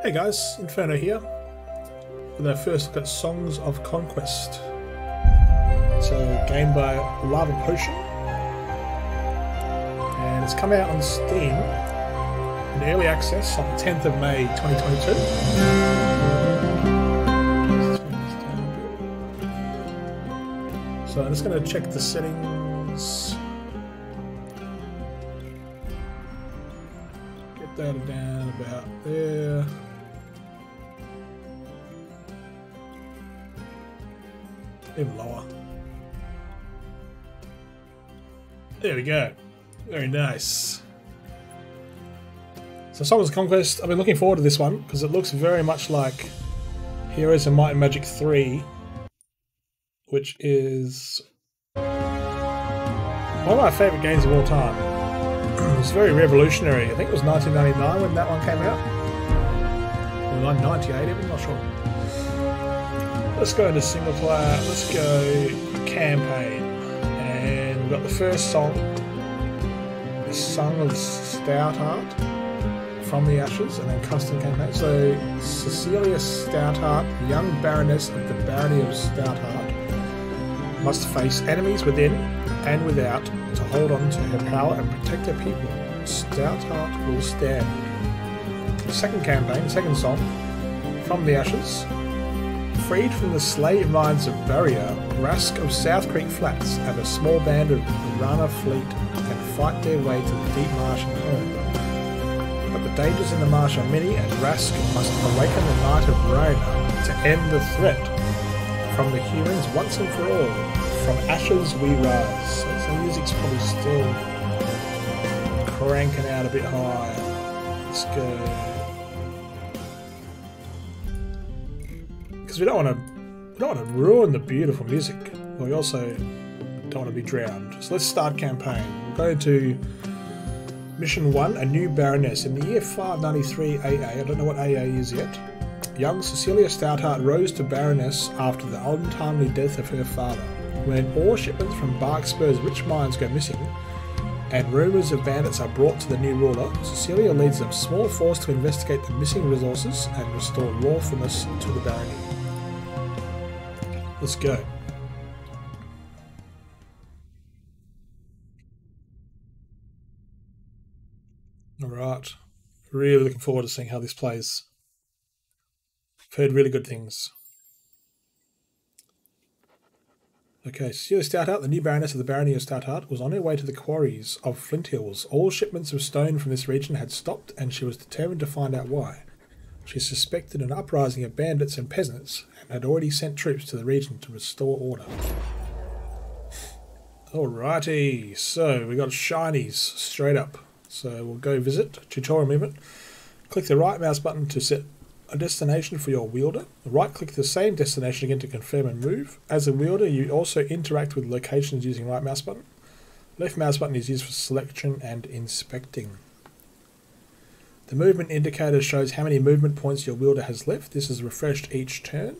Hey guys, Inferno here with our first look at Songs of Conquest. It's a game by Lavapotion and it's come out on Steam in early access on the 10th of May 2022. So I'm just going to check the settings. Get that down about there. Even lower. There we go. Very nice. So Songs of Conquest, I've been looking forward to this one because it looks very much like Heroes of Might and Magic 3, which is one of my favourite games of all time. It was very revolutionary. I think it was 1999 when that one came out. Or 1998 even, not sure. Let's go into single player, let's go campaign, and we've got the first song, the Song of Stoutheart, From the Ashes, and then custom campaign. So Cecilia Stoutheart, young Baroness of the Barony of Stoutheart, must face enemies within and without to hold on to her power and protect her people. Stoutheart will stand. The second campaign, second song, From the Ashes. Freed from the slave mines of Barrier, Rask of South Creek Flats have a small band of Murana fleet and fight their way to the deep marsh and home. But the dangers in the marsh are many and Rask must awaken the Knight of Rhona to end the threat from the humans once and for all. From ashes we rise. So the music's probably still cranking out a bit high. Let's go. We don't want to ruin the beautiful music, but we also don't want to be drowned. So let's start campaign. We'll go to Mission 1, A New Baroness. In the year 593 AA, I don't know what AA is yet, young Cecilia Stoutheart rose to Baroness after the untimely death of her father. When ore shipments from Barkspur's rich mines go missing, and rumours of bandits are brought to the new ruler, Cecilia leads a small force to investigate the missing resources and restore lawfulness to the barony. Let's go. Alright. Really looking forward to seeing how this plays. I've heard really good things. Okay, Cecilia Stoutheart, the new Baroness of the Barony of Stoutheart, was on her way to the quarries of Flint Hills. All shipments of stone from this region had stopped and she was determined to find out why. She suspected an uprising of bandits and peasants and had already sent troops to the region to restore order. Alrighty, so we got shinies straight up. So we'll go visit, tutorial movement. Click the right mouse button to set a destination for your wielder. Right click the same destination again to confirm and move. As a wielder, you also interact with locations using right mouse button. Left mouse button is used for selection and inspecting. The movement indicator shows how many movement points your wielder has left. This is refreshed each turn.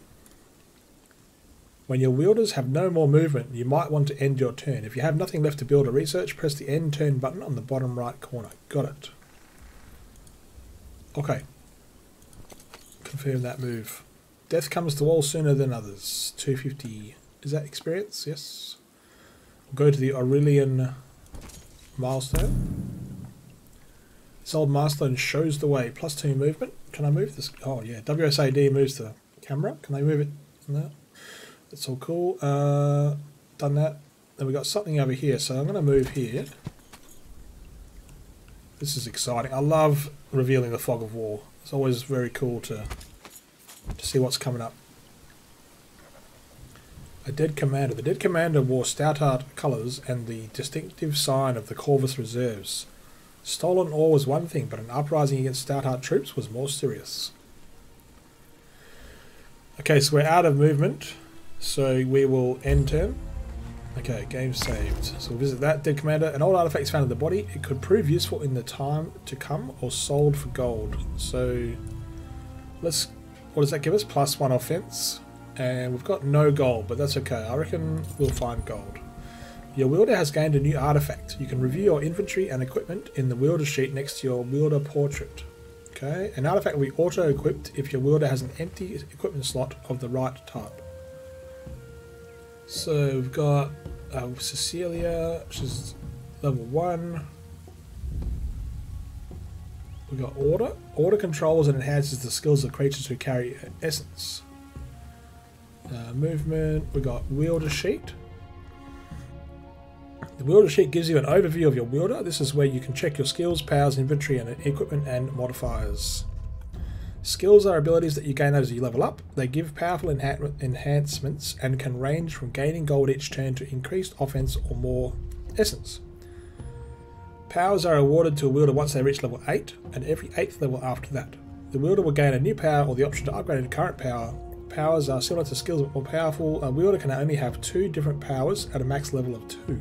When your wielders have no more movement, you might want to end your turn. If you have nothing left to build or research, press the end turn button on the bottom right corner. Got it. Okay. Confirm that move. Death comes to all sooner than others. 250. Is that experience? Yes. We'll go to the Aurelian milestone. This old milestone shows the way. +2 movement. Can I move this? Oh yeah, WSAD moves the camera. Can I move it? No. That's all cool. Done that. Then we got something over here. So I'm going to move here. This is exciting. I love revealing the fog of war. It's always very cool to see what's coming up. A dead commander. The dead commander wore Stoutheart colours and the distinctive sign of the Corvus Reserves. Stolen ore was one thing, but an uprising against Stoutheart troops was more serious. Okay, so we're out of movement, so we will end turn. Okay, game saved. So we'll visit that. Dead commander. An old artifact found in the body. It could prove useful in the time to come or sold for gold. So let's... what does that give us? +1 offense. And we've got no gold, but that's okay. I reckon we'll find gold. Your wielder has gained a new artifact. You can review your inventory and equipment in the wielder sheet next to your wielder portrait. Okay, an artifact will be auto-equipped if your wielder has an empty equipment slot of the right type. So we've got Cecilia, she's level 1. We've got Order. Order controls and enhances the skills of creatures who carry essence. Movement, we've got Wielder Sheet. The Wielder Sheet gives you an overview of your wielder. This is where you can check your skills, powers, inventory, and equipment and modifiers. Skills are abilities that you gain as you level up. They give powerful enhancements and can range from gaining gold each turn to increased offense or more essence. Powers are awarded to a wielder once they reach level 8, and every 8th level after that. The wielder will gain a new power or the option to upgrade a current power. Powers are similar to skills but more powerful. A wielder can only have 2 different powers at a max level of 2.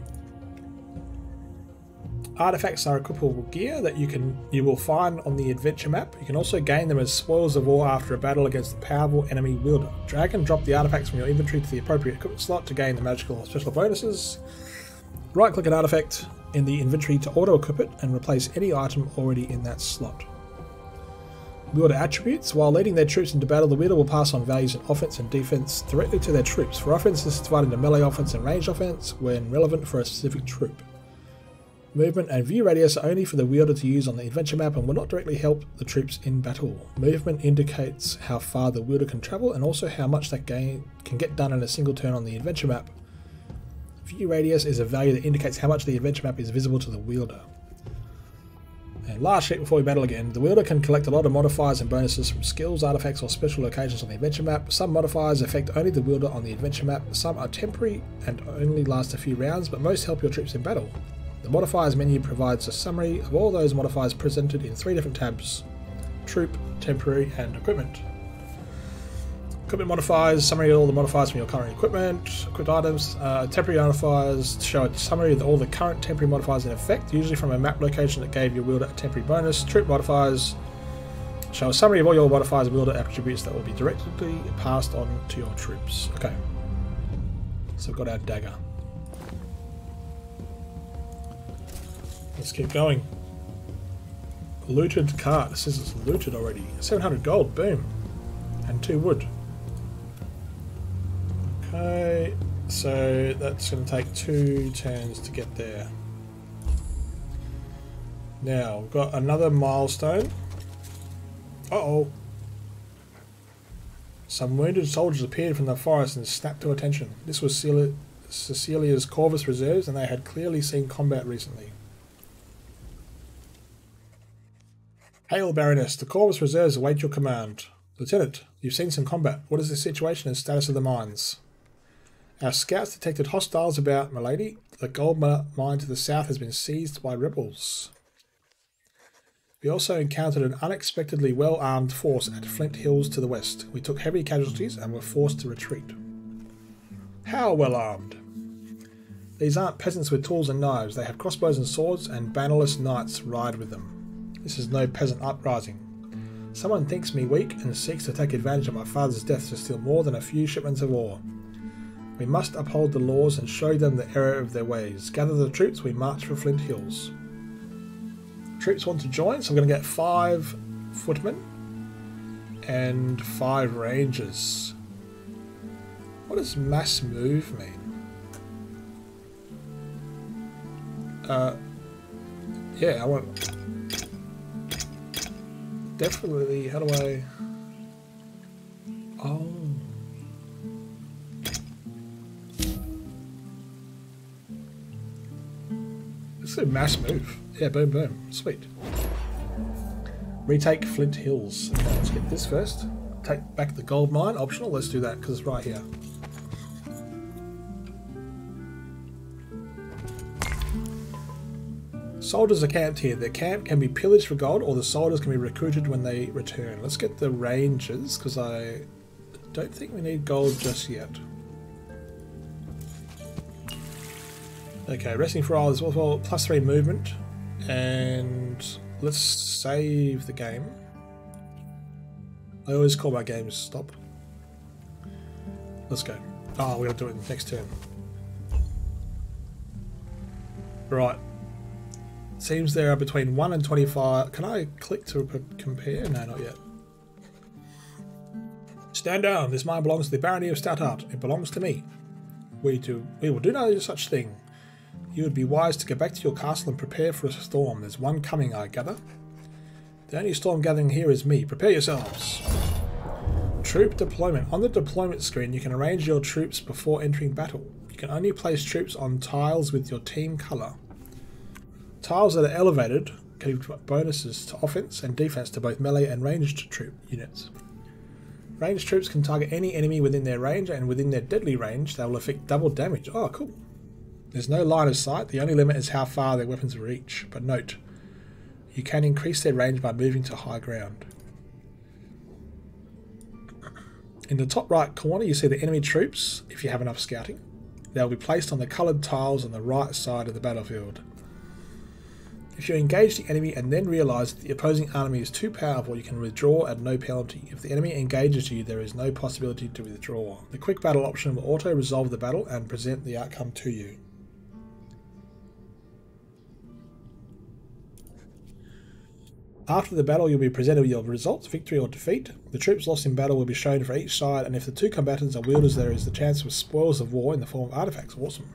Artifacts are equipable gear that you will find on the adventure map. You can also gain them as spoils of war after a battle against a powerful enemy wielder. Drag and drop the artifacts from your inventory to the appropriate equipment slot to gain the magical or special bonuses. Right click an artifact in the inventory to auto equip it and replace any item already in that slot. Wielder attributes. While leading their troops into battle, the wielder will pass on values in offense and defense directly to their troops. For offense, this is divided into melee offense and ranged offense when relevant for a specific troop. Movement and view radius are only for the wielder to use on the adventure map and will not directly help the troops in battle. Movement indicates how far the wielder can travel and also how much that game can get done in a single turn on the adventure map. View radius is a value that indicates how much the adventure map is visible to the wielder. And lastly, before we battle again, the wielder can collect a lot of modifiers and bonuses from skills, artifacts or special locations on the adventure map. Some modifiers affect only the wielder on the adventure map, some are temporary and only last a few rounds, but most help your troops in battle. The modifiers menu provides a summary of all those modifiers presented in 3 different tabs: Troop, Temporary and Equipment. Equipment modifiers, summary of all the modifiers from your current equipment. Equipped items, temporary modifiers show a summary of all the current temporary modifiers in effect, usually from a map location that gave your wielder a temporary bonus. Troop modifiers show a summary of all your modifiers and wielder attributes that will be directly passed on to your troops. Okay, so we've got our dagger. Let's keep going. Looted cart. It says it's looted already. 700 gold. Boom. And 2 wood. Okay. So that's going to take 2 turns to get there. Now, we've got another milestone. Uh-oh. Some wounded soldiers appeared from the forest and snapped to attention. This was Cecilia's Corvus Reserves, and they had clearly seen combat recently. Hail, Baroness. The Corvus Reserves await your command. Lieutenant, you've seen some combat. What is the situation and status of the mines? Our scouts detected hostiles about, milady. The gold mine to the south has been seized by rebels. We also encountered an unexpectedly well-armed force at Flint Hills to the west. We took heavy casualties and were forced to retreat. How well-armed? These aren't peasants with tools and knives. They have crossbows and swords, and bannerless knights ride with them. This is no peasant uprising. Someone thinks me weak and seeks to take advantage of my father's death to steal more than a few shipments of ore. We must uphold the laws and show them the error of their ways. Gather the troops, we march for Flint Hills. Troops want to join, so we're going to get 5 footmen and 5 rangers. What does mass move mean? Yeah, I want... Definitely, how do I... Oh. This is a mass move. Yeah, boom, boom. Sweet. Retake Flint Hills. Okay, let's get this first. Take back the gold mine. Optional. Let's do that because it's right here. Soldiers are camped here. Their camp can be pillaged for gold, or the soldiers can be recruited when they return. Let's get the rangers, because I don't think we need gold just yet. Okay, resting for a while is well, +3 movement, and let's save the game. I always call my games stop. Let's go. Oh, we're going to do it next turn. Right. Seems there are between 1 and 25... Can I click to compare? No, not yet. Stand down. This mine belongs to the Barony of Stoutheart. It belongs to me. We will do no such thing. You would be wise to go back to your castle and prepare for a storm. There's one coming, I gather. The only storm gathering here is me. Prepare yourselves. Troop deployment. On the deployment screen, you can arrange your troops before entering battle. You can only place troops on tiles with your team colour. Tiles that are elevated give bonuses to offense and defense to both melee and ranged troop units. Ranged troops can target any enemy within their range, and within their deadly range, they will affect double damage. Oh, cool. There's no line of sight. The only limit is how far their weapons reach. But note, you can increase their range by moving to high ground. In the top right corner, you see the enemy troops, if you have enough scouting. They'll be placed on the coloured tiles on the right side of the battlefield. If you engage the enemy and then realise that the opposing army is too powerful, you can withdraw at no penalty. If the enemy engages you, there is no possibility to withdraw. The quick battle option will auto-resolve the battle and present the outcome to you. After the battle, you'll be presented with your results, victory or defeat. The troops lost in battle will be shown for each side, and if the two combatants are wielders, there is the chance for spoils of war in the form of artifacts. Awesome.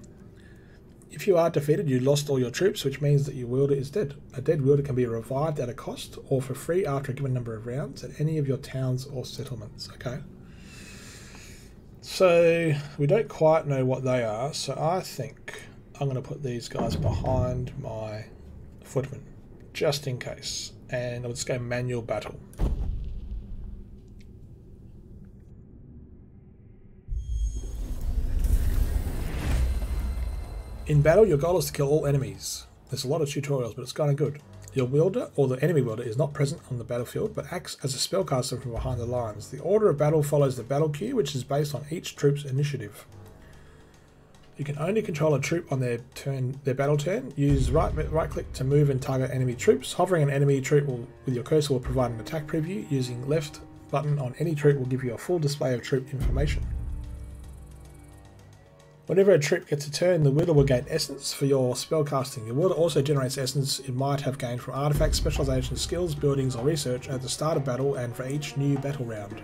If you are defeated, you lost all your troops, which means that your wielder is dead. A dead wielder can be revived at a cost, or for free after a given number of rounds, at any of your towns or settlements. Okay. So, we don't quite know what they are, so I think I'm going to put these guys behind my footmen, just in case. And let's go manual battle. In battle, your goal is to kill all enemies. There's a lot of tutorials, but it's kind of good. Your wielder, or the enemy wielder, is not present on the battlefield, but acts as a spellcaster from behind the lines. The order of battle follows the battle queue, which is based on each troop's initiative. You can only control a troop on their battle turn. Use right click to move and target enemy troops. Hovering an enemy troop with your cursor will provide an attack preview. Using left button on any troop will give you a full display of troop information. Whenever a troop gets a turn, the wielder will gain essence for your spellcasting. Your wielder also generates essence it might have gained from artifacts, specialization skills, buildings, or research at the start of battle and for each new battle round.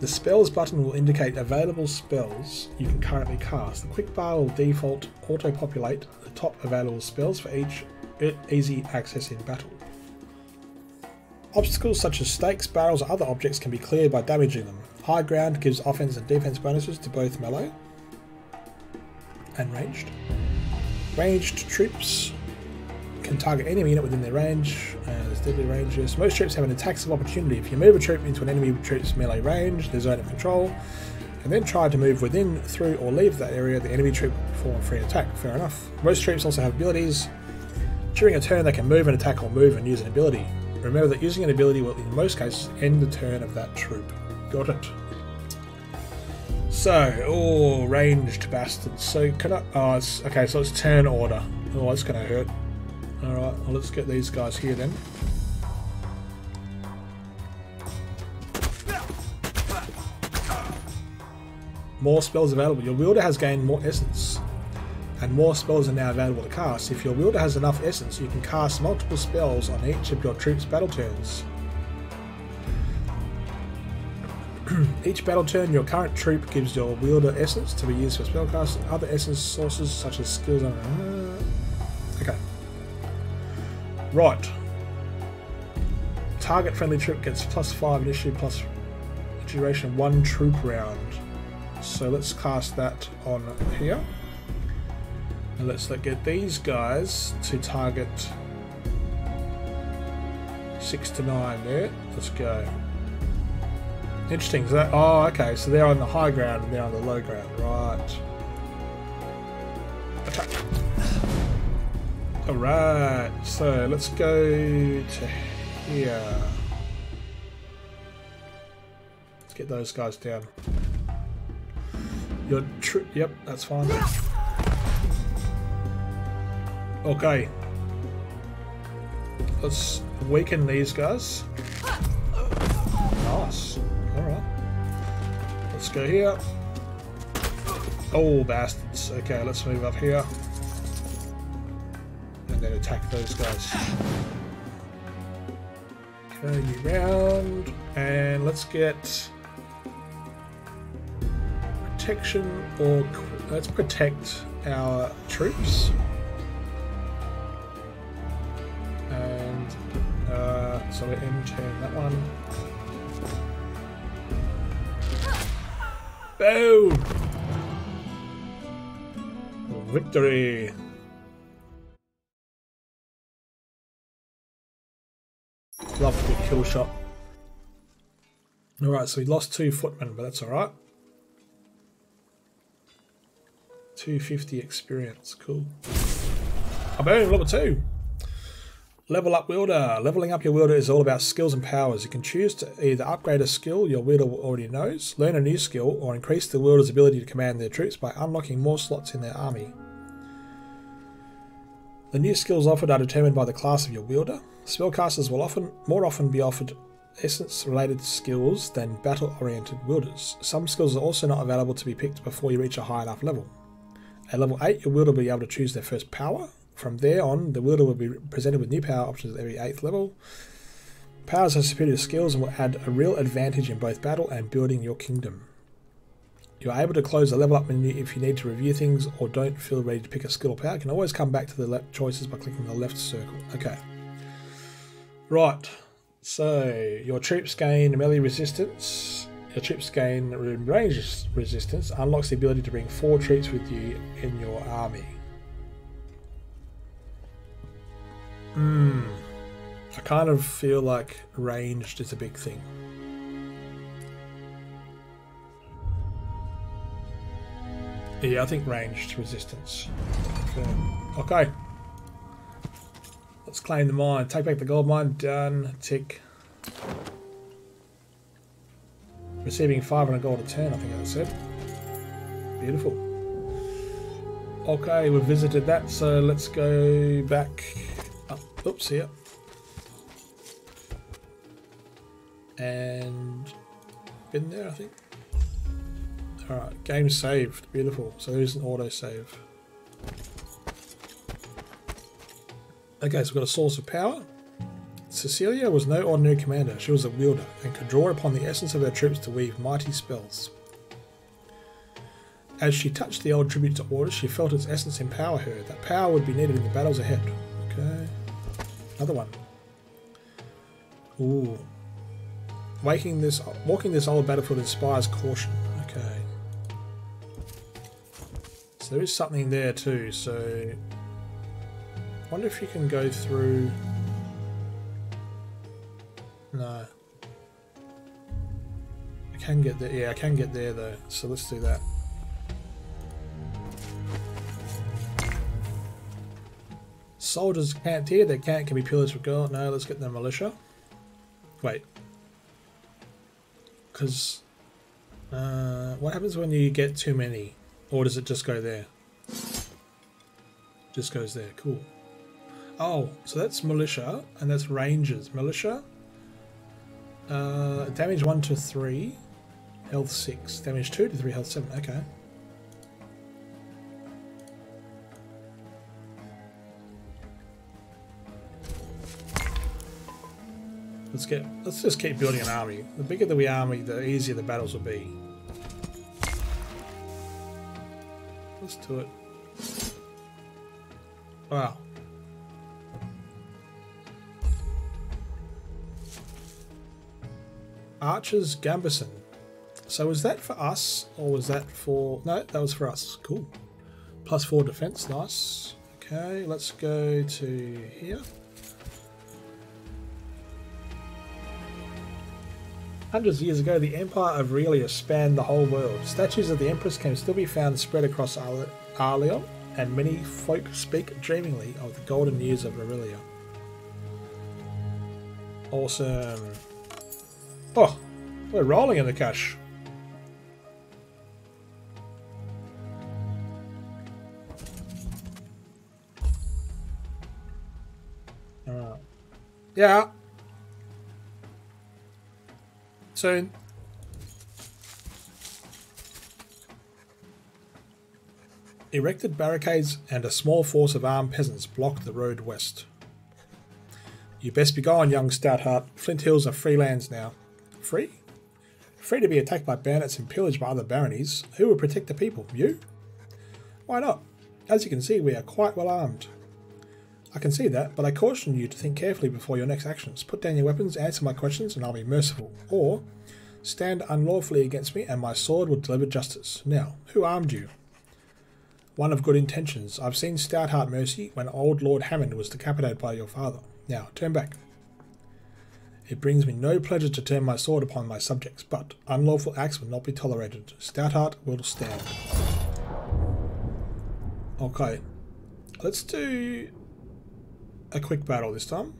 The spells button will indicate available spells you can currently cast. The quick bar will default auto-populate the top available spells for each easy access in battle. Obstacles such as stakes, barrels, or other objects can be cleared by damaging them. High ground gives offense and defense bonuses to both melee and ranged. Ranged troops can target any unit within their range. There's deadly ranges. Most troops have an attack of opportunity. If you move a troop into an enemy troop's melee range, their zone of control, and then try to move within, through, or leave that area, the enemy troop will perform a free attack. Fair enough. Most troops also have abilities. During a turn, they can move an attack or move and use an ability. Remember that using an ability will, in most cases, end the turn of that troop. Got it. So, oh, ranged bastards. So, can I... Oh, it's, okay, so it's turn order. Oh, that's going to hurt. Alright, well, let's get these guys here then. More spells available. Your wielder has gained more essence, and more spells are now available to cast. If your wielder has enough essence, you can cast multiple spells on each of your troops' battle turns. Each battle turn, your current troop gives your wielder essence to be used for spellcasting. Other essence sources such as skills on... Okay. Right. Target friendly troop gets +5 initiative, plus duration 1 troop round. So let's cast that on here. And let's get these guys to target 6 to 9 there. Let's go. Interesting, so that, oh okay, so they're on the high ground and they're on the low ground, right. Attack. Alright, so let's go to here. Let's get those guys down. Your troop, yep, that's fine. Okay. Let's weaken these guys. Nice. Alright. Let's go here. Oh, bastards. Okay, let's move up here. And then attack those guys. Okay, new round, and let's get protection, or let's protect our troops. And so we M-turn that one. Boom! Victory! Love the kill shot. Alright, so we lost 2 footmen, but that's alright. 250 experience, cool. Boom, level 2! Level up wielder. Leveling up your wielder is all about skills and powers. You can choose to either upgrade a skill your wielder already knows, learn a new skill, or increase the wielder's ability to command their troops by unlocking more slots in their army. The new skills offered are determined by the class of your wielder. Spellcasters will more often be offered essence-related skills than battle-oriented wielders. Some skills are also not available to be picked before you reach a high enough level. At level 8, your wielder will be able to choose their first power. From there on, the wielder will be presented with new power options at every 8th level. Powers have superior skills and will add a real advantage in both battle and building your kingdom. You are able to close the level up menu if you need to review things or don't feel ready to pick a skill or power. You can always come back to the left choices by clicking the left circle. Okay. Right. So, your troops gain melee resistance. Your troops gain range resistance. Unlocks the ability to bring 4 troops with you in your army. I kind of feel like ranged is a big thing. Yeah, I think ranged resistance. Okay. Let's claim the mine. Take back the gold mine. Done. Tick. Receiving 500 gold a turn, I think that's it. Beautiful. Okay, we've visited that, so let's go back. Oops, here. And been there, I think. Alright, game saved. Beautiful. So there is an auto save. Okay, so we've got a source of power. Cecilia was no ordinary commander. She was a wielder and could draw upon the essence of her troops to weave mighty spells. As she touched the old tribute to orders, she felt its essence empower her. That power would be needed in the battles ahead. Okay. Another one. Ooh. Walking this old battlefield inspires caution. Okay. So there is something there too, so I wonder if you can go through. No. I can get there. Yeah, I can get there though. So let's do that. Soldiers camped here, their camp can be pillaged with gold. No, let's get the militia. Wait. Because... what happens when you get too many? Or does it just go there? Just goes there, cool. Oh, so that's militia, and that's rangers. Militia. Damage 1 to 3. Health 6. Damage 2 to 3, health 7. Okay. Let's just keep building an army. The bigger the army, the easier the battles will be. Let's do it. Wow. Archers Gamberson. So was that for us, or was that for... No, that was for us. Cool. Plus 4 defense, nice. Okay, let's go to here. 100s of years ago, the Empire of Aurelia spanned the whole world. Statues of the Empress can still be found spread across Arleon, and many folk speak dreamingly of the golden years of Aurelia. Awesome. Oh, we're rolling in the cash. Alright. Yeah. Soon. Erected barricades and a small force of armed peasants blocked the road west. You best be gone, young Stoutheart. Flint Hills are free lands now. Free? Free to be attacked by bandits and pillaged by other baronies. Who will protect the people? You? Why not? As you can see, we are quite well armed. I can see that, but I caution you to think carefully before your next actions. Put down your weapons, answer my questions, and I'll be merciful. Or, stand unlawfully against me, and my sword will deliver justice. Now, who armed you? One of good intentions. I've seen Stoutheart mercy when old Lord Hammond was decapitated by your father. Now, turn back. It brings me no pleasure to turn my sword upon my subjects, but unlawful acts will not be tolerated. Stoutheart will stand. Okay. Let's do a quick battle this time.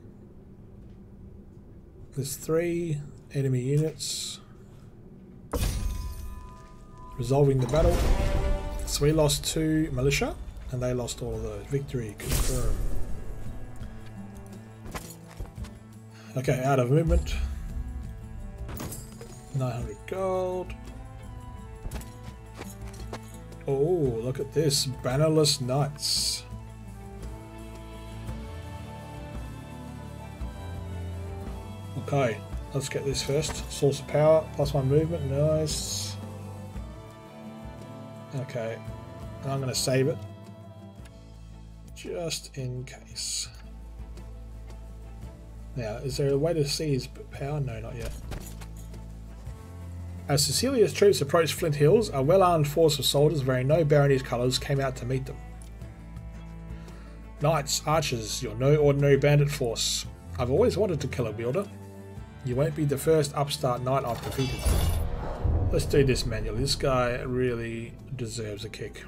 There's 3 enemy units. Resolving the battle. So we lost 2 militia, and they lost all of those. Victory confirmed. Okay, out of movement. 900 gold. Oh, look at this. Bannerless knights. Okay, let's get this first. Source of power, plus 1 movement. Nice. Okay, I'm going to save it, just in case. Now, is there a way to seize power? No, not yet. As Cecilia's troops approached Flint Hills, a well-armed force of soldiers wearing no barony's colours came out to meet them. Knights, archers, you're no ordinary bandit force. I've always wanted to kill a wielder. You won't be the first upstart knight I've defeated. Let's do this manually. This guy really deserves a kick.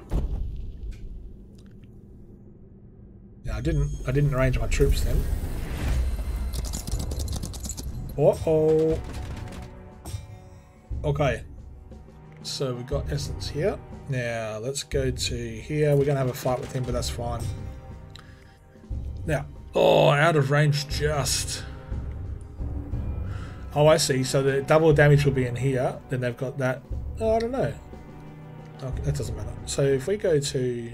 Now I didn't arrange my troops then. Uh-oh. Okay. So we've got essence here. Now let's go to here. We're gonna have a fight with him, but that's fine. Now, oh, out of range just. Oh, I see. So the double damage will be in here. Then they've got that. Oh, I don't know. Okay, that doesn't matter. So if we go to...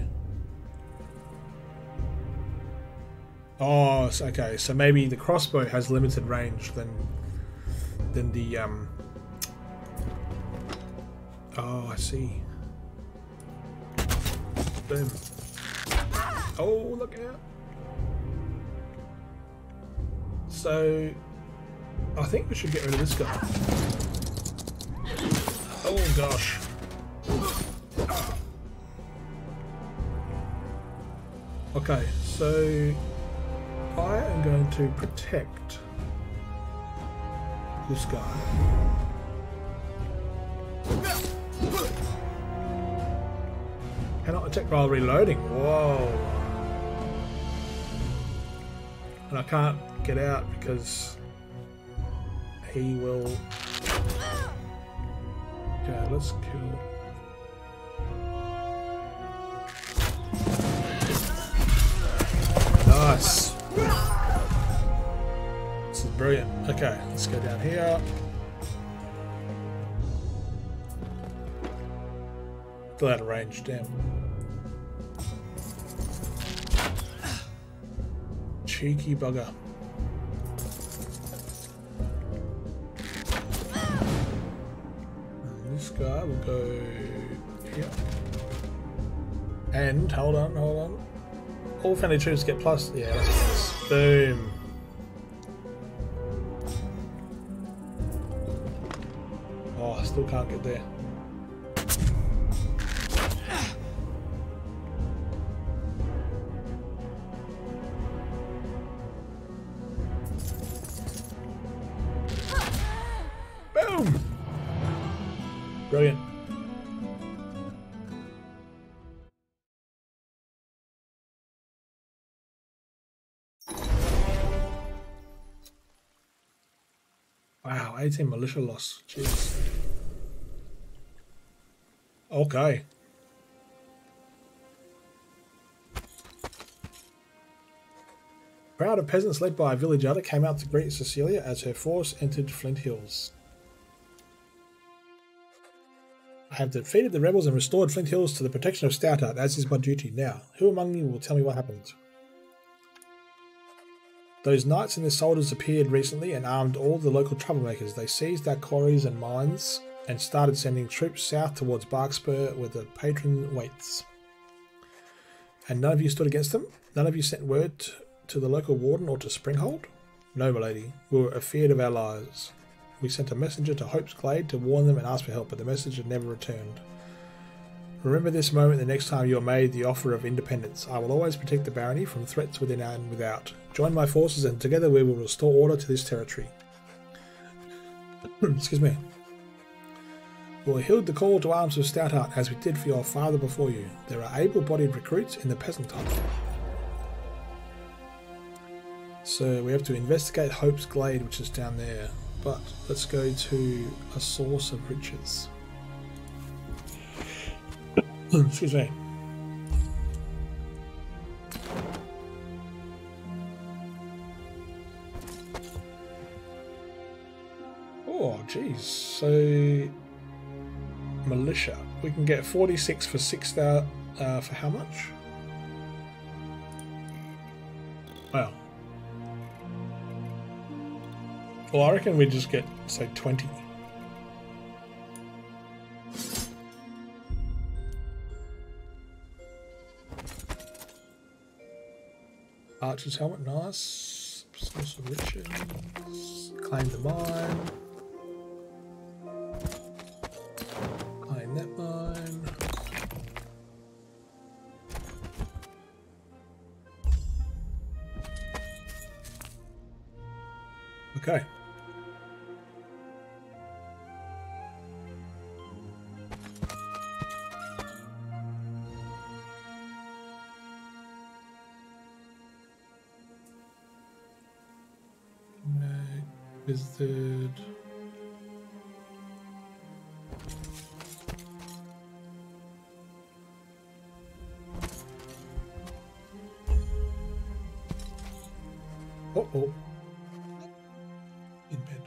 Oh, okay. So maybe the crossbow has limited range than the... Oh, I see. Boom. Oh, look out. So... I think we should get rid of this guy. Oh gosh. Okay, so I am going to protect this guy. Cannot attack while reloading. Whoa. And I can't get out because he will... Okay, let's kill... Nice! This is brilliant. Okay, let's go down here. Still out of range, damn. Cheeky bugger. Guy will go here. And hold on. All friendly troops get plus. Yeah, that's nice. Boom. Oh, I still can't get there. Brilliant. Wow, 18 militia loss. Jeez. Okay. A crowd of peasants led by a village elder came out to greet Cecilia as her force entered Flint Hills. I have defeated the rebels and restored Flint Hills to the protection of Stoutheart, as is my duty now. Who among you will tell me what happened? Those knights and their soldiers appeared recently and armed all the local troublemakers. They seized our quarries and mines and started sending troops south towards Barkspur where the patron waits. And none of you stood against them? None of you sent word to the local warden or to Springhold? No, my lady. We were afeard of our lives. We sent a messenger to Hope's Glade to warn them and ask for help, but the messenger never returned. Remember this moment the next time you are made the offer of independence. I will always protect the barony from threats within and without. Join my forces and together we will restore order to this territory. Excuse me. We will heed the call to arms of Stoutheart as we did for your father before you. There are able-bodied recruits in the peasant hunt. So we have to investigate Hope's Glade, which is down there. But let's go to a source of riches. Excuse me. Oh, geez. So, militia. We can get 46 for 6,000. For how much? Wow. Well, I reckon we just get, say, 20. Archer's helmet, nice. Source of riches. Claim the mine. Claim that mine. Okay. Visited. Uh-oh. In bed.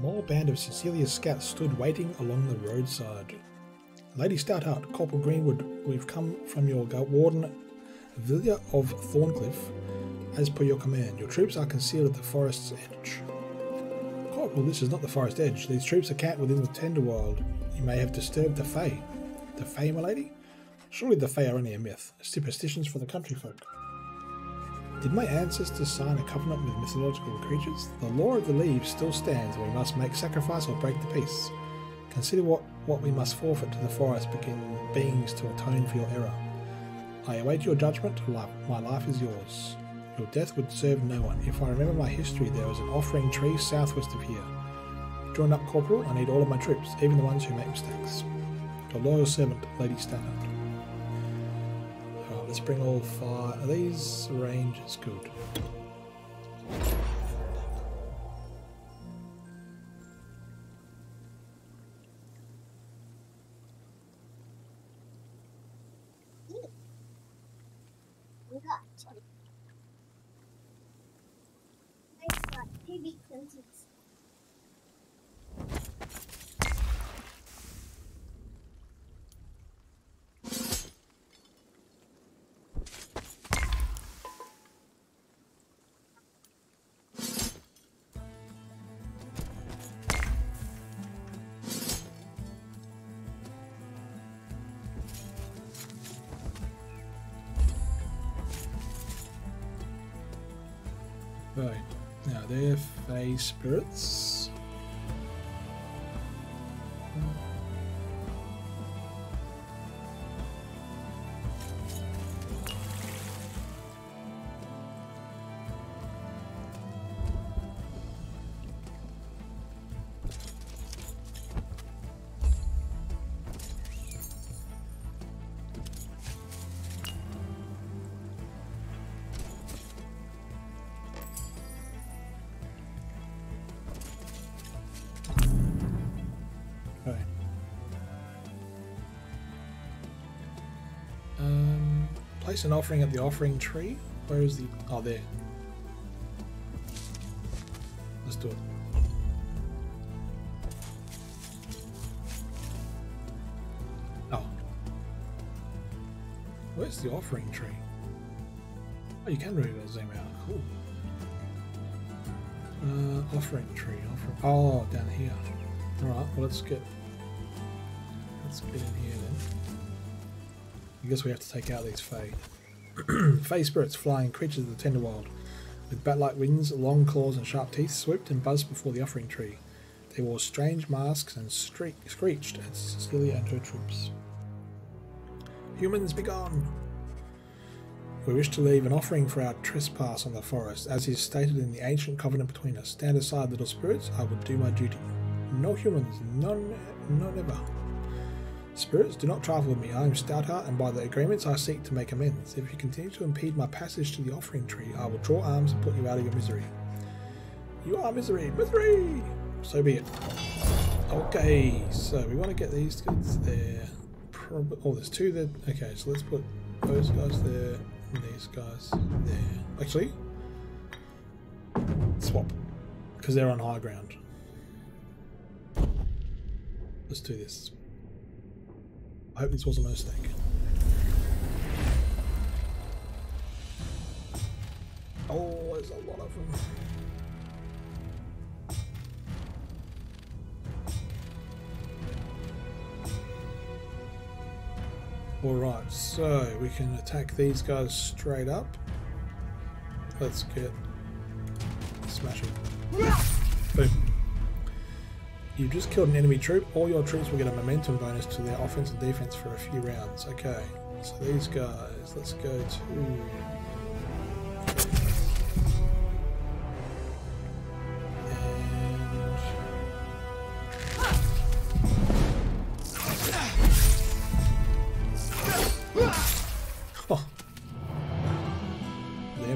A band of Cecilia's scouts stood waiting along the roadside. Lady Stoutheart, Corporal Greenwood, we've come from your warden, Villa of Thorncliffe, as per your command. Your troops are concealed at the forest's edge. Corporal, this is not the forest edge. These troops are camped within the Tenderwild. You may have disturbed the Fae. The Fae, my lady? Surely the Fae are only a myth. Superstitions for the country folk. Did my ancestors sign a covenant with mythological creatures? The law of the leaves still stands, and we must make sacrifice or break the peace. Consider what we must forfeit to the forest beings to atone for your error. I await your judgment. My life is yours. Your death would serve no one. If I remember my history, there was an offering tree southwest of here. Join up, Corporal. I need all of my troops, even the ones who make mistakes. Your loyal servant, Lady Stoutheart. Let's bring all five. Are these range is good. Right, now they're Fae spirits. Place an offering at the offering tree. Where is the... oh, there. Let's do it. Oh. Where's the offering tree? Oh, you can really zoom out. Cool. Offering tree. Offering. Oh, down here. Alright, well, let's get in here then. I guess we have to take out these fae. Fae spirits, flying creatures of the Tenderwild. With bat-like wings, long claws and sharp teeth, swooped and buzzed before the offering tree. They wore strange masks and screeched at Cecilia and her troops. Humans, begone! We wish to leave an offering for our trespass on the forest, as is stated in the ancient covenant between us. Stand aside, little spirits, I will do my duty. No humans, none ever. Spirits, do not trifle with me. I am Stoutheart, and by the agreements I seek to make amends. If you continue to impede my passage to the offering tree, I will draw arms and put you out of your misery. You are misery! Misery! So be it. Okay, so we want to get these guys there. Oh, there's two there. Okay, so let's put those guys there. These guys there. Actually, swap, because they're on high ground. Let's do this. I hope this wasn't a mistake. Oh, there's a lot of them. Alright, so we can attack these guys straight up. Let's get... smash it. Boom. You've just killed an enemy troop. All your troops will get a momentum bonus to their offense and defense for a few rounds. Okay, so these guys, let's go to...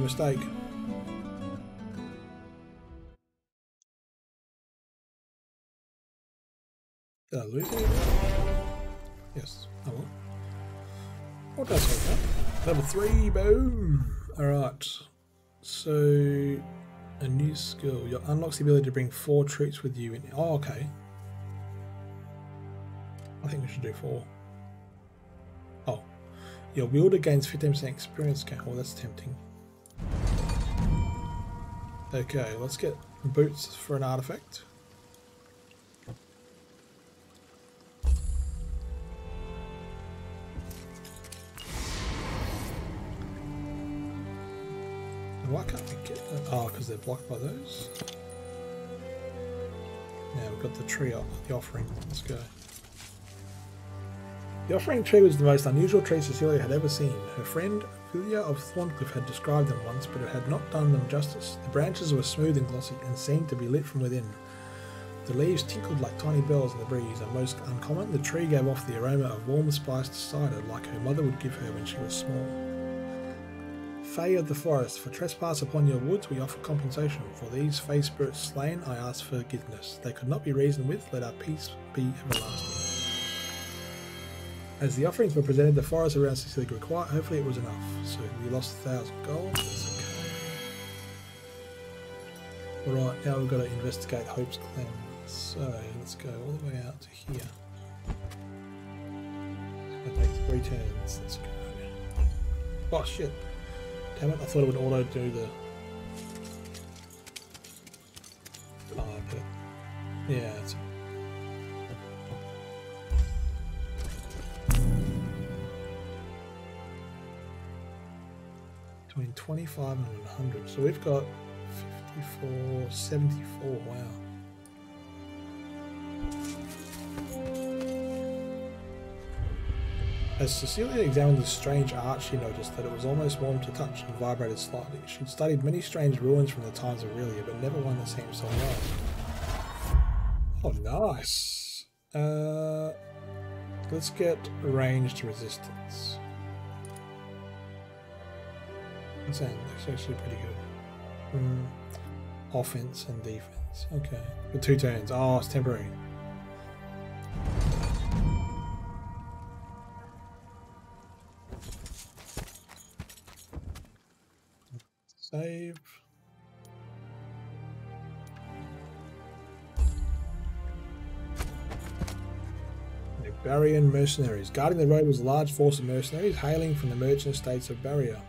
mistake. Did I lose it? Yes, I will. What does that? Level 3, boom! Alright. So, a new skill. Your unlocks the ability to bring 4 troops with you in. Oh, okay. I think we should do 4. Oh. Your wielder gains 15% experience count. Well, that's tempting. Okay, let's get boots for an artifact. Why can't we get them? Oh, because they're blocked by those. Now we've got the tree up, the offering. Let's go. The offering tree was the most unusual tree Cecilia had ever seen. Her friend Villa of Thorncliffe had described them once, but it had not done them justice. The branches were smooth and glossy, and seemed to be lit from within. The leaves tinkled like tiny bells in the breeze, and most uncommon, the tree gave off the aroma of warm spiced cider, like her mother would give her when she was small. Fae of the forest, for trespass upon your woods we offer compensation. For these fae spirits slain, I ask forgiveness. They could not be reasoned with, let our peace be everlasting. As the offerings were presented, the forest around Cecilia grew quiet. Hopefully it was enough. So we lost 1,000 gold. That's okay. Alright, now we've got to investigate Hope's Glade. So let's go all the way out to here. It's going to take 3 turns. Let's go. Oh shit. Damn it, I thought it would auto do the... oh, but... yeah, it's... between 25 and 100, so we've got 54, 74, wow. As Cecilia examined the strange art, she noticed that it was almost warm to touch and vibrated slightly. She'd studied many strange ruins from the times of Aurelia, but never one that seemed so nice. Oh, nice! Let's get ranged resistance. That's actually pretty good. Offense and defense. Okay. For 2 turns. Oh, it's temporary. Save. Baryan mercenaries. Guarding the road was a large force of mercenaries hailing from the merchant estates of Barrier.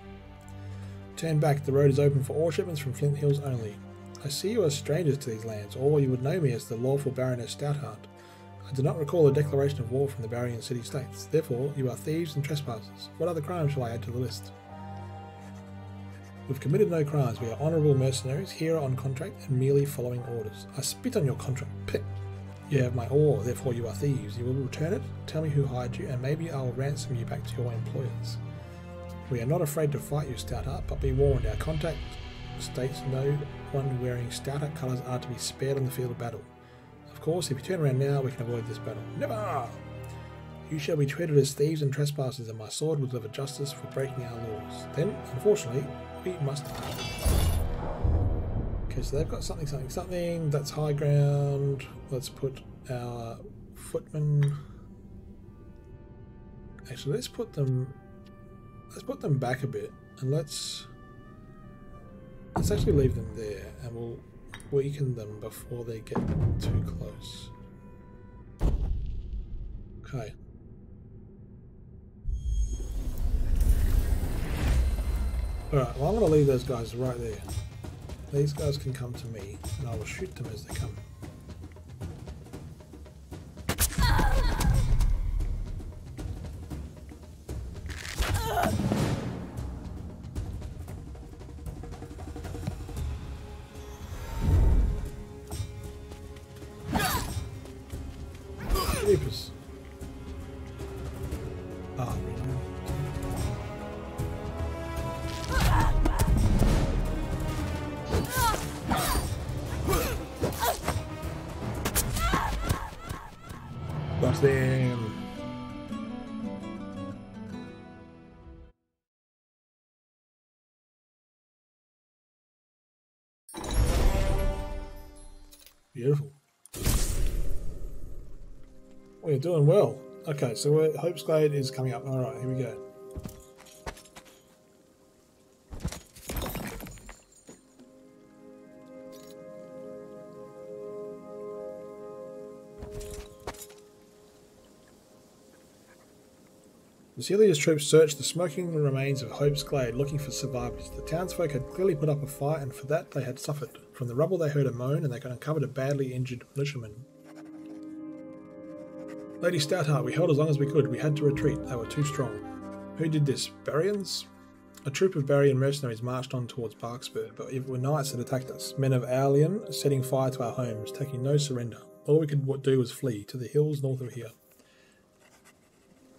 Turn back. The road is open for all shipments from Flint Hills only. I see you are strangers to these lands, or you would know me as the lawful Baroness Stoutheart. I do not recall a declaration of war from the Baryan city-states. Therefore, you are thieves and trespassers. What other crimes shall I add to the list? We've committed no crimes. We are honourable mercenaries, here on contract, and merely following orders. I spit on your contract. Pit. You have my ore, therefore you are thieves. You will return it, tell me who hired you, and maybe I will ransom you back to your employers. We are not afraid to fight you, Stoutheart, but be warned, our contract states no one wearing Stoutheart colours are to be spared on the field of battle. Of course, if you turn around now, we can avoid this battle. Never! You shall be treated as thieves and trespassers, and my sword will deliver justice for breaking our laws. Then, unfortunately, we must fight. Okay, so they've got something, something, something. That's high ground. Let's put our footmen. Actually, let's put them back a bit, and let's actually leave them there, and we'll weaken them before they get too close. Okay. All right. Well, I'm going to leave those guys right there. These guys can come to me, and I will shoot them as they come. Beautiful. We're doing well. Okay, so Hope's Glade is coming up. Alright, here we go. Cecilia's troops searched the smoking remains of Hope's Glade looking for survivors. The townsfolk had clearly put up a fire, and for that they had suffered. From the rubble they heard a moan, and they uncovered a badly injured militiaman. Lady Stoutheart, we held as long as we could. We had to retreat. They were too strong. Who did this? Baryans? A troop of Baryan mercenaries marched on towards Barkspur, but it were knights that attacked us. Men of Aurelian, setting fire to our homes, taking no surrender. All we could do was flee to the hills north of here.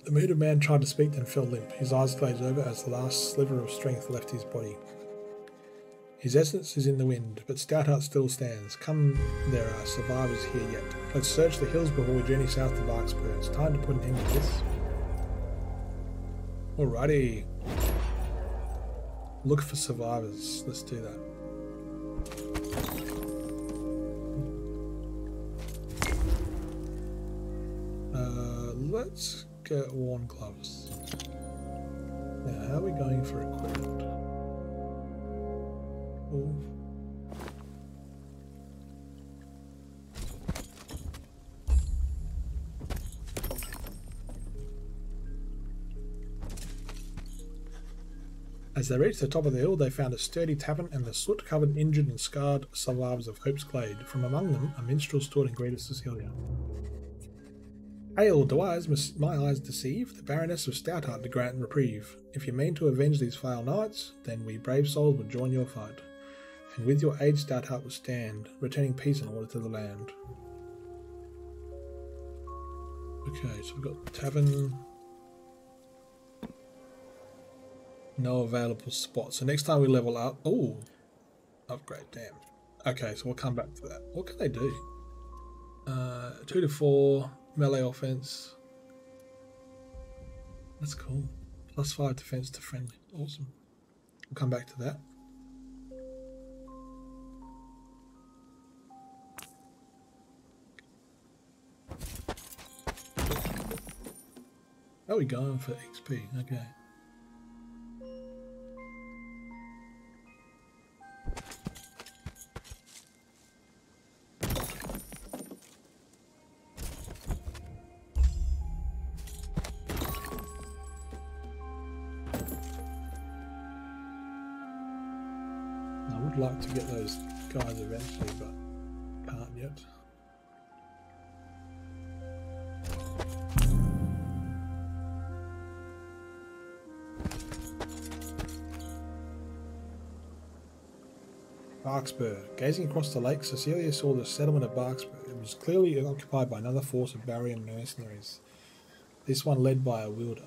The muted man tried to speak, then fell limp. His eyes glazed over as the last sliver of strength left his body. His essence is in the wind, but Stoutheart still stands. Come, there are survivors here yet. Let's search the hills before we journey south to Barkspur. It's time to put an end to this. Alrighty. Look for survivors. Let's do that. Let's get worn gloves. Now, how are we going for equipment? Ooh. As they reached the top of the hill, they found a sturdy tavern and the soot-covered, injured and scarred survivors of Hope's Glade. From among them, a minstrel stood and greeted Cecilia. Hail, do my eyes deceive? The Baroness of Stoutheart to grant reprieve. If you mean to avenge these foul knights, then we brave souls will join your fight. And with your aid Stoutheart will stand, returning peace and order to the land. Okay, so we've got tavern. No available spot. So next time we level up... Oh! Upgrade, damn. Okay, so we'll come back to that. What can they do? 2 to 4... melee offense. That's cool. Plus 5 defense to friendly. Awesome. We'll come back to that. How are we going for XP? Okay. would like to get those guys eventually, but can't yet. Barkspur. Gazing across the lake, Cecilia saw the settlement of Barkspur. It was clearly occupied by another force of Baryan mercenaries, this one led by a wielder.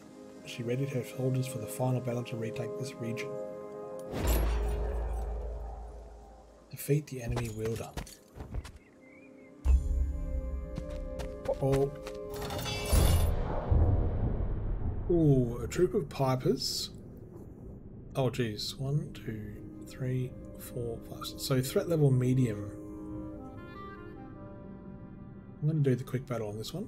She readied her soldiers for the final battle to retake this region. Defeat the enemy wielder. Uh-oh. Ooh, a troop of pipers. Oh geez, 1, 2, 3, 4, 5. So threat level medium. I'm going to do the quick battle on this one.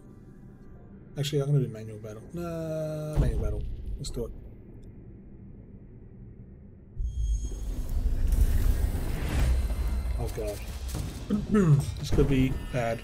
Actually, I'm going to do manual battle. No, manual battle. Let's do it. Oh god. This could be bad.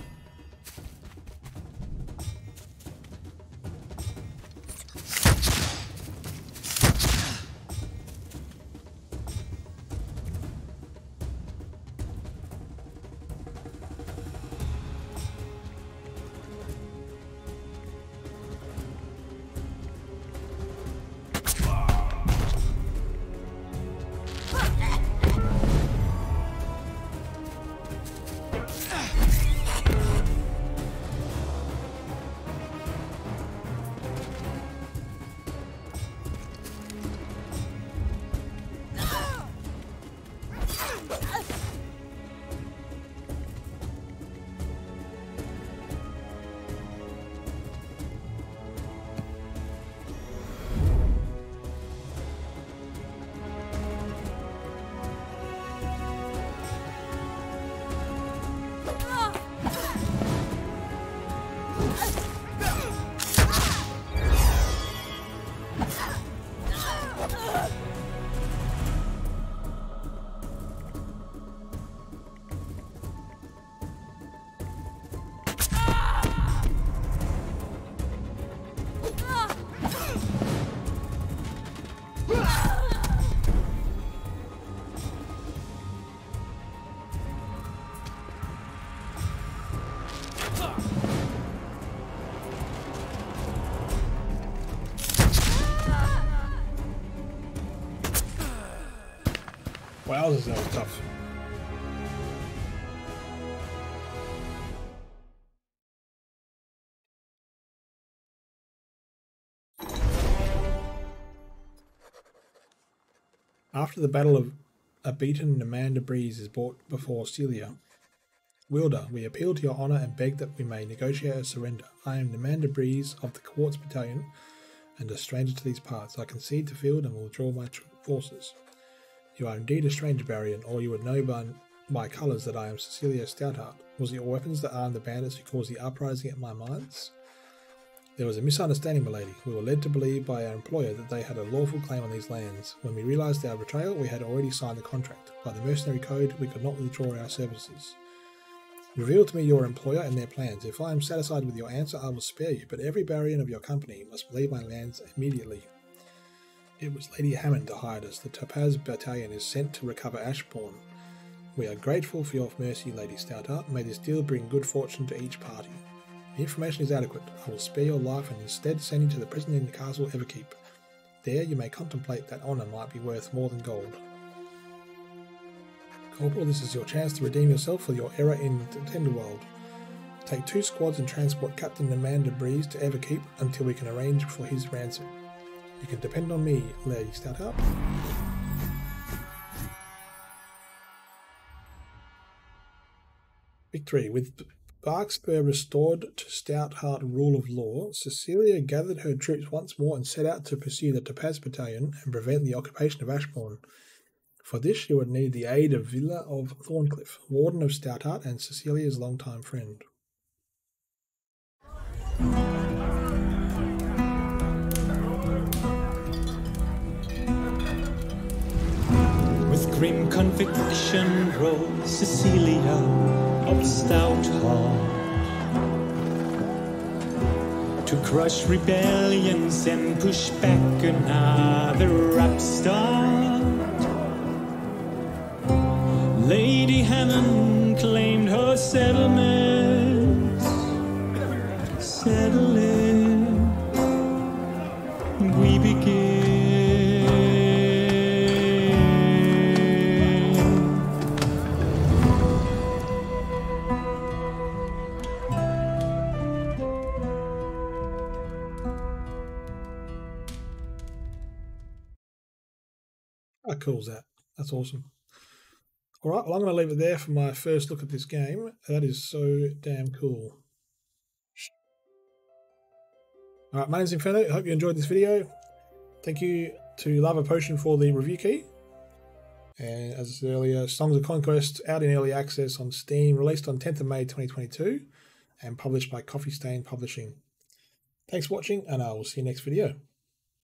Wowzers, that was tough. After the battle, of a beaten Namanda Breeze is brought before Celia. Wielder, we appeal to your honour and beg that we may negotiate a surrender. I am Namanda Breeze of the Quartz Battalion and a stranger to these parts. I concede the field and will withdraw my forces. You are indeed a stranger, Baryan, or you would know by my colours that I am Cecilia Stoutheart. Was it your weapons that armed the bandits who caused the uprising at my mines? There was a misunderstanding, my lady. We were led to believe by our employer that they had a lawful claim on these lands. When we realised our betrayal, we had already signed the contract. By the mercenary code, we could not withdraw our services. Reveal to me your employer and their plans. If I am satisfied with your answer, I will spare you, but every Baryan of your company must leave my lands immediately. It was Lady Hammond that hired us. The Topaz Battalion is sent to recover Ashbourne. We are grateful for your mercy, Lady Stoutheart. May this deal bring good fortune to each party. The information is adequate. I will spare your life and instead send you to the prison in the castle Everkeep. There you may contemplate that honour might be worth more than gold. Corporal, this is your chance to redeem yourself for your error in Tenderwild. Take 2 squads and transport Captain Namanda Breeze to Everkeep until we can arrange for his ransom. You can depend on me, Lady Stoutheart. Victory. With Barkspur restored to Stoutheart rule of law, Cecilia gathered her troops once more and set out to pursue the Topaz Battalion and prevent the occupation of Ashbourne. For this, she would need the aid of Villa of Thorncliffe, warden of Stoutheart and Cecilia's longtime friend. Grim conviction rose Cecilia of Stoutheart to crush rebellions and push back another upstart. settlements settling, we begin. How cool is that? That's awesome. All right, well, I'm going to leave it there for my first look at this game. That is so damn cool. All right, my name's Inferno. I hope you enjoyed this video. Thank you to Lavapotion for the review key. And as I said earlier, Songs of Conquest, out in early access on Steam, released on 10th of May 2022, and published by Coffee Stain Publishing. Thanks for watching, and I will see you next video.